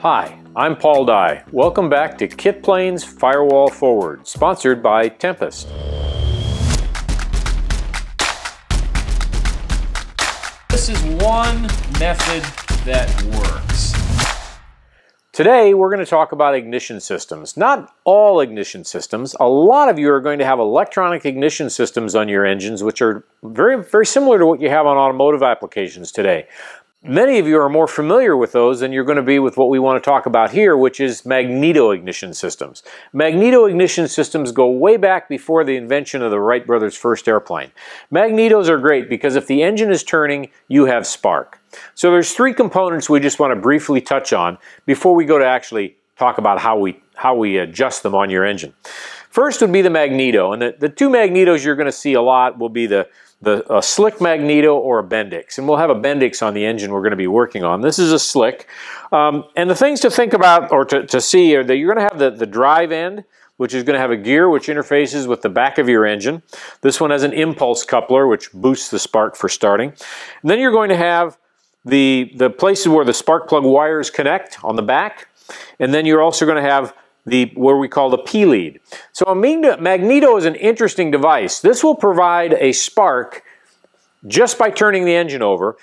Hi, I'm Paul Dye. Welcome back to KITPLANES Firewall Forward, sponsored by Tempest. This is one method that works. Today we're going to talk about ignition systems. Not all ignition systems. A lot of you are going to have electronic ignition systems on your engines, which are very similar to what you have on automotive applications today. Many of you are more familiar with those than you're going to be with what we want to talk about here, which is magneto-ignition systems. Magneto-ignition systems go way back before the invention of the Wright Brothers' first airplane. Magnetos are great because if the engine is turning, you have spark. So there's three components we just want to briefly touch on before we go to actually talk about how we adjust them on your engine. First would be the magneto, and the two magnetos you're going to see a lot will be a Slick magneto or a Bendix, and we'll have a Bendix on the engine we're going to be working on. This is a Slick, and the things to think about or to see are that you're going to have the drive end, which is going to have a gear which interfaces with the back of your engine. This one has an impulse coupler which boosts the spark for starting. And then you're going to have the places where the spark plug wires connect on the back, and then you're also going to have where we call the P-lead. So a magneto is an interesting device. This will provide a spark just by turning the engine over.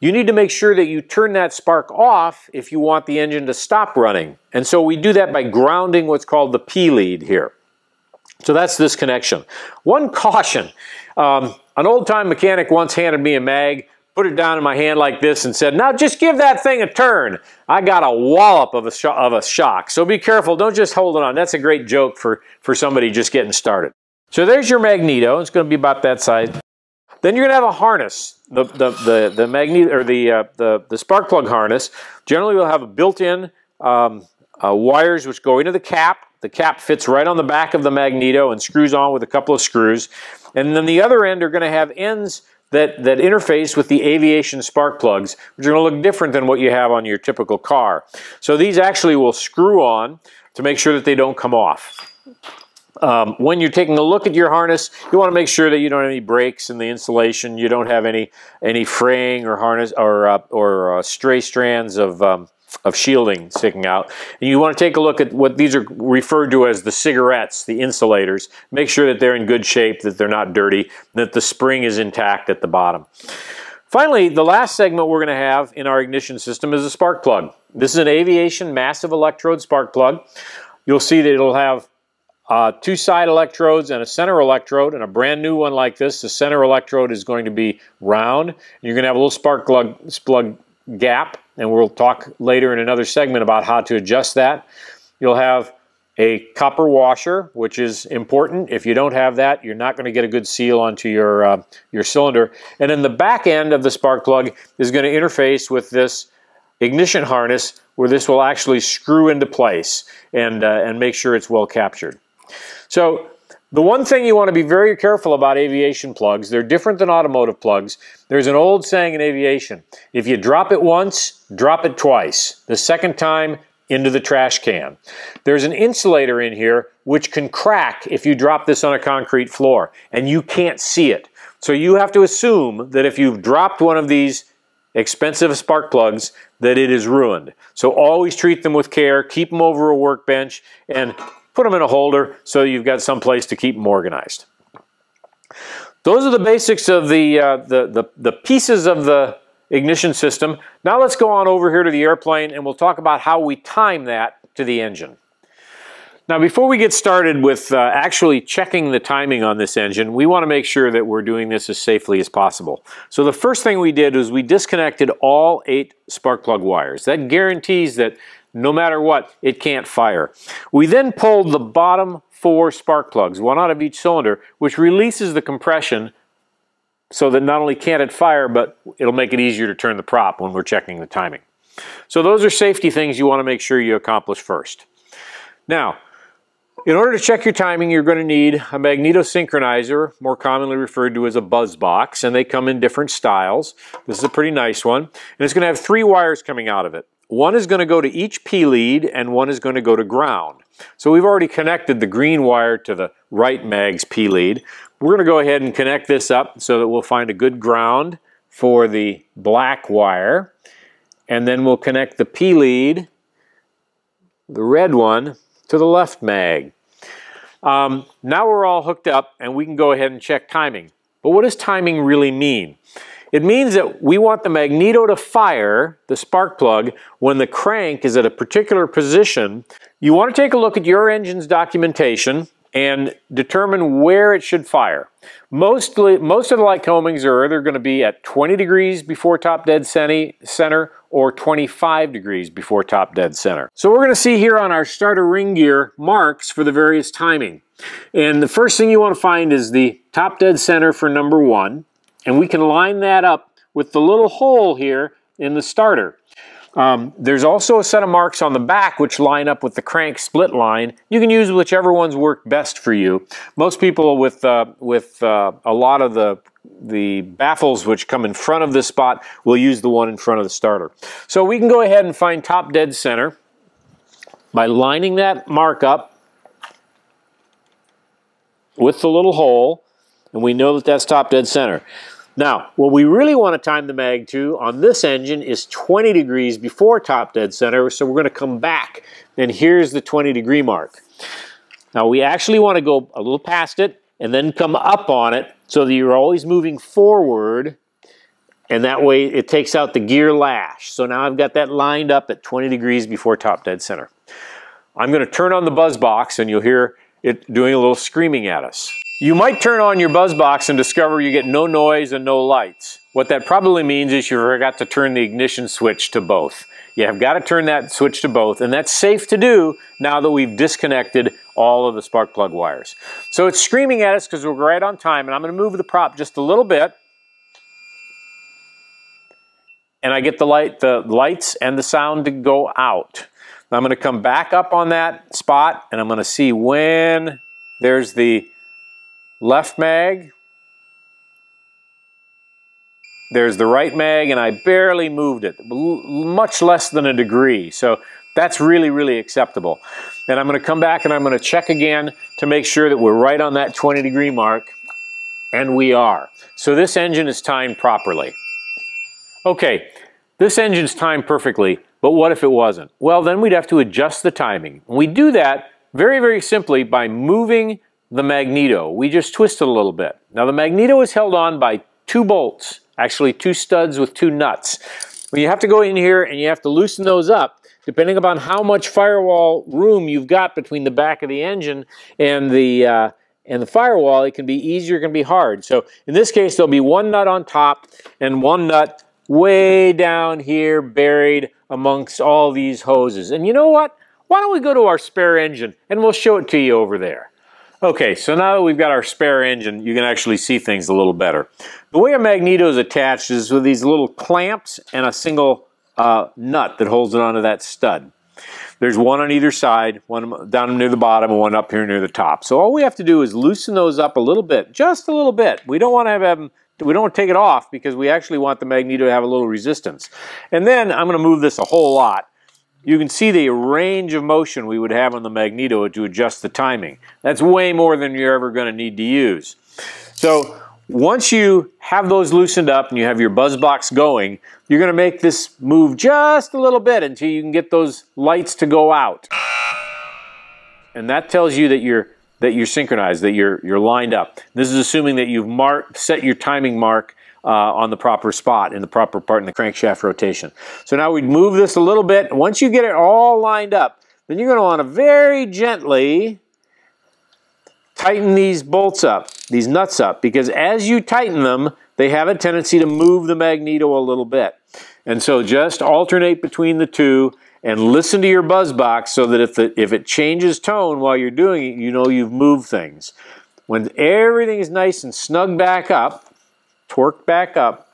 You need to make sure that you turn that spark off if you want the engine to stop running. And so we do that by grounding what's called the P-lead here. So that's this connection. One caution. An old-time mechanic once handed me a mag, put it down in my hand like this and said, now just give that thing a turn. I got a wallop of a shock. So be careful, don't just hold it on. That's a great joke for somebody just getting started. So there's your magneto, it's gonna be about that size. Then you're gonna have a harness, the spark plug harness. Generally we'll have a built-in wires which go into the cap. The cap fits right on the back of the magneto and screws on with a couple of screws. And then the other end are gonna have ends that interface with the aviation spark plugs, which are going to look different than what you have on your typical car. So these actually will screw on to make sure that they don't come off. When you're taking a look at your harness, you want to make sure that you don't have any breaks in the insulation, you don't have any fraying or harness or stray strands of shielding sticking out. And you want to take a look at what these are referred to as the cigarettes, the insulators. Make sure that they're in good shape, that they're not dirty, that the spring is intact at the bottom. Finally, the last segment we're going to have in our ignition system is a spark plug. This is an aviation massive electrode spark plug. You'll see that it'll have two side electrodes and a center electrode, and a brand new one like this. The center electrode is going to be round. And you're going to have a little spark plug gap, and we'll talk later in another segment about how to adjust that. You'll have a copper washer, which is important. If you don't have that, you're not going to get a good seal onto your cylinder. And then the back end of the spark plug is going to interface with this ignition harness, where this will actually screw into place and make sure it's well captured. So the one thing you want to be very careful about aviation plugs, they're different than automotive plugs. There's an old saying in aviation, if you drop it once, drop it twice. The second time, into the trash can. There's an insulator in here which can crack if you drop this on a concrete floor, and you can't see it. So you have to assume that if you've dropped one of these expensive spark plugs, that it is ruined. So always treat them with care, keep them over a workbench, and put them in a holder so you've got some place to keep them organized. Those are the basics of the pieces of the ignition system. Now let's go on over here to the airplane and we'll talk about how we time that to the engine. Now before we get started with actually checking the timing on this engine, we want to make sure that we're doing this as safely as possible. So the first thing we did was we disconnected all 8 spark plug wires. That guarantees that no matter what, it can't fire. We then pulled the bottom 4 spark plugs, one out of each cylinder, which releases the compression so that not only can't it fire, but it'll make it easier to turn the prop when we're checking the timing. So those are safety things you want to make sure you accomplish first. Now, in order to check your timing, you're going to need a magneto synchronizer, more commonly referred to as a buzz box, and they come in different styles. This is a pretty nice one, and it's going to have 3 wires coming out of it. One is going to go to each P lead and one is going to go to ground. So we've already connected the green wire to the right mag's P lead. We're going to go ahead and connect this up so that we'll find a good ground for the black wire, and then we'll connect the P lead the red one, to the left mag. Now we're all hooked up and we can go ahead and check timing. But what does timing really mean? It means that we want the magneto to fire, the spark plug, when the crank is at a particular position. You want to take a look at your engine's documentation and determine where it should fire. Most of the Lycomings are either going to be at 20 degrees before top dead center or 25 degrees before top dead center. So we're going to see here on our starter ring gear marks for the various timing. And the first thing you want to find is the top dead center for number one. And we can line that up with the little hole here in the starter. There's also a set of marks on the back which line up with the crank split line. You can use whichever ones work best for you. Most people with a lot of the baffles which come in front of this spot will use the one in front of the starter. So we can go ahead and find top dead center by lining that mark up with the little hole, and we know that that's top dead center. Now, what we really want to time the mag to on this engine is 20 degrees before top dead center, so we're going to come back, and here's the 20 degree mark. Now, we actually want to go a little past it and then come up on it so that you're always moving forward, and that way it takes out the gear lash. So now I've got that lined up at 20 degrees before top dead center. I'm going to turn on the buzz box, and you'll hear it doing a little screaming at us. You might turn on your buzz box and discover you get no noise and no lights. What that probably means is you forgot to turn the ignition switch to both. You have got to turn that switch to both, and that's safe to do now that we've disconnected all of the spark plug wires. So it's screaming at us because we're right on time, and I'm going to move the prop just a little bit, and I get the lights and the sound to go out. Now I'm going to come back up on that spot, and I'm going to see when there's the left mag, there's the right mag, and I barely moved it, much less than a degree, so that's really, really acceptable. And I'm going to come back and I'm going to check again to make sure that we're right on that 20 degree mark, and we are. So this engine is timed properly. Okay, this engine's timed perfectly, but what if it wasn't? Well, then we'd have to adjust the timing. We do that very, very simply by moving the magneto. We just twist it a little bit. Now the magneto is held on by two bolts, actually two studs with two nuts. Well, you have to go in here and you have to loosen those up depending upon how much firewall room you've got between the back of the engine and the firewall. It can be easier, it can be hard. So in this case there'll be one nut on top and one nut way down here buried amongst all these hoses. And you know what? Why don't we go to our spare engine and we'll show it to you over there. Okay, so now that we've got our spare engine, you can actually see things a little better. The way a magneto is attached is with these little clamps and a single nut that holds it onto that stud. There's one on either side, one down near the bottom and one up here near the top. So all we have to do is loosen those up a little bit, just a little bit. We don't want to have them, we don't want to take it off because we actually want the magneto to have a little resistance. And then I'm going to move this a whole lot. You can see the range of motion we would have on the magneto to adjust the timing. That's way more than you're ever going to need to use. So once you have those loosened up and you have your buzz box going, you're going to make this move just a little bit until you can get those lights to go out. And that tells you that you're synchronized, that you're lined up. This is assuming that you've set your timing mark on the proper spot, in the proper part in the crankshaft rotation. So now we'd move this a little bit. Once you get it all lined up, then you're going to want to very gently tighten these bolts up, these nuts up, because as you tighten them, they have a tendency to move the magneto a little bit. And so just alternate between the two and listen to your buzz box so that if it changes tone while you're doing it, you know you've moved things. When everything is nice and snug back up, torque back up,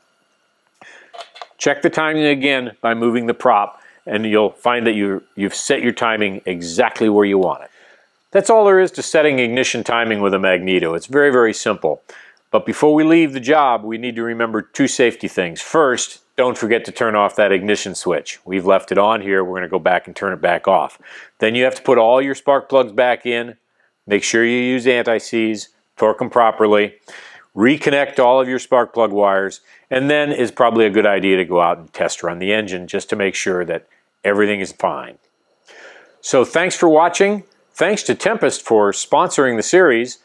check the timing again by moving the prop, and you'll find that you've set your timing exactly where you want it. That's all there is to setting ignition timing with a magneto. It's very, very simple. But before we leave the job, we need to remember two safety things. First, don't forget to turn off that ignition switch. We've left it on here. We're going to go back and turn it back off. Then you have to put all your spark plugs back in. Make sure you use anti-seize, torque them properly. Reconnect all of your spark plug wires, and then it's probably a good idea to go out and test run the engine just to make sure that everything is fine. So thanks for watching. Thanks to Tempest for sponsoring the series.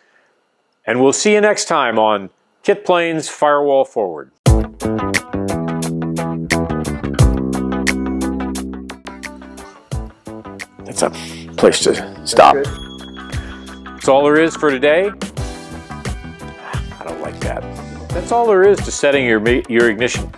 And we'll see you next time on KITPLANES Firewall Forward. That's a place to stop. That's all there is for today. I don't like that. That's all there is to setting your ignition.